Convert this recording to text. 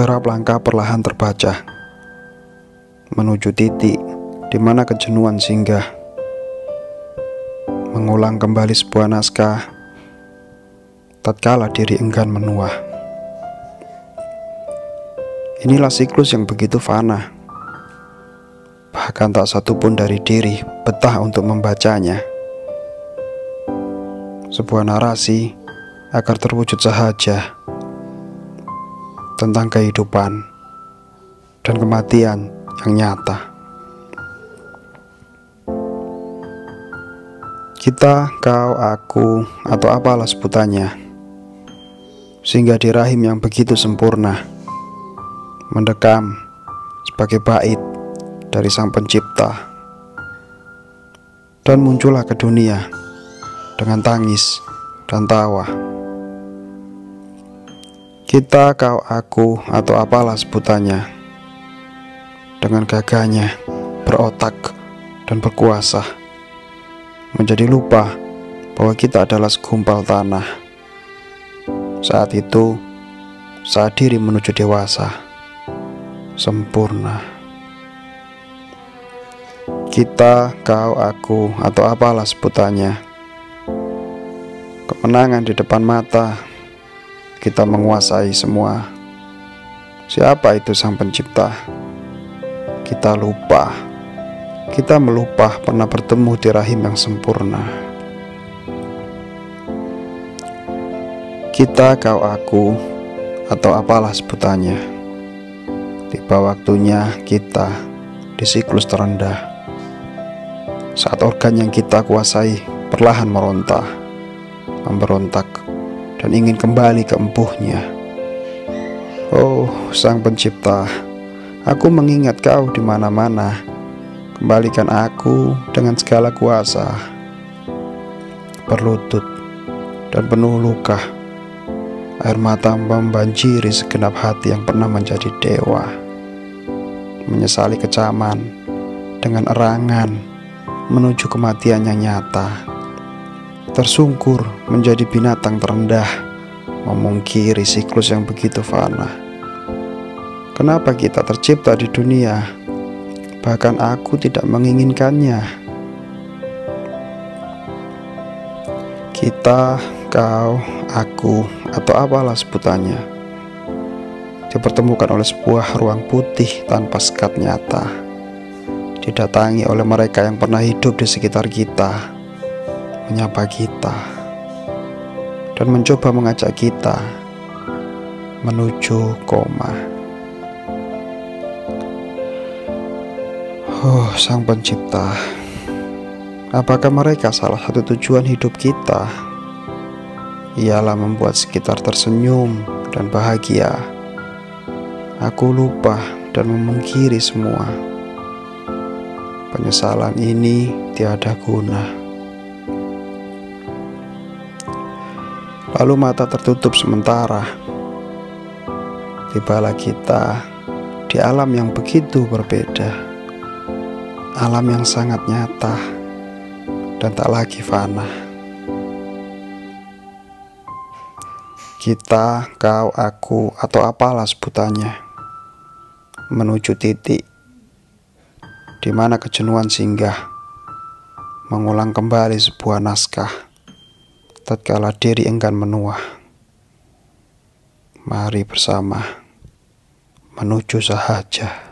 Derap langkah perlahan terbaca menuju titik di mana kejenuhan singgah. Mengulang kembali sebuah naskah tatkala diri enggan menua. Inilah siklus yang begitu fana. Bahkan tak satu pun dari diri betah untuk membacanya. Sebuah narasi agar terwujud sahaja tentang kehidupan dan kematian yang nyata. Kita, kau, aku, atau apalah sebutannya, sehingga di rahim yang begitu sempurna mendekam sebagai bait dari Sang Pencipta, dan muncullah ke dunia dengan tangis dan tawa. Kita, kau, aku, atau apalah sebutannya, dengan gagahnya berotak dan berkuasa, menjadi lupa bahwa kita adalah segumpal tanah. Saat itu, saat diri menuju dewasa sempurna. Kita, kau, aku, atau apalah sebutannya, kemenangan di depan mata, kita menguasai semua. Siapa itu Sang Pencipta? Kita lupa. Kita melupa pernah bertemu di rahim yang sempurna. Kita, kau, aku, atau apalah sebutannya, tiba waktunya kita di siklus terendah, saat organ yang kita kuasai perlahan meronta, memberontak, dan ingin kembali ke empuhnya. Oh, Sang Pencipta, aku mengingat kau di mana-mana. Kembalikan aku dengan segala kuasa. Berlutut dan penuh luka, air mata membanjiri segenap hati yang pernah menjadi dewa, menyesali kecaman dengan erangan menuju kematian yang nyata. Tersungkur menjadi binatang terendah, memungkiri siklus yang begitu fana. Kenapa kita tercipta di dunia? Bahkan aku tidak menginginkannya. Kita, kau, aku, atau apalah sebutannya, dipertemukan oleh sebuah ruang putih tanpa sekat nyata, didatangi oleh mereka yang pernah hidup di sekitar kita, menyapa kita, dan mencoba mengajak kita menuju koma. Oh, Sang Pencipta, apakah mereka salah satu tujuan hidup kita? Ialah membuat sekitar tersenyum dan bahagia. Aku lupa dan memungkiri semua. Penyesalan ini tiada guna. Lalu mata tertutup sementara. Tibalah kita di alam yang begitu berbeda, alam yang sangat nyata dan tak lagi fana. Kita, kau, aku, atau apalah sebutannya, menuju titik di mana kejenuhan singgah, mengulang kembali sebuah naskah tatkala diri enggan menua. Mari bersama menuju sahaja.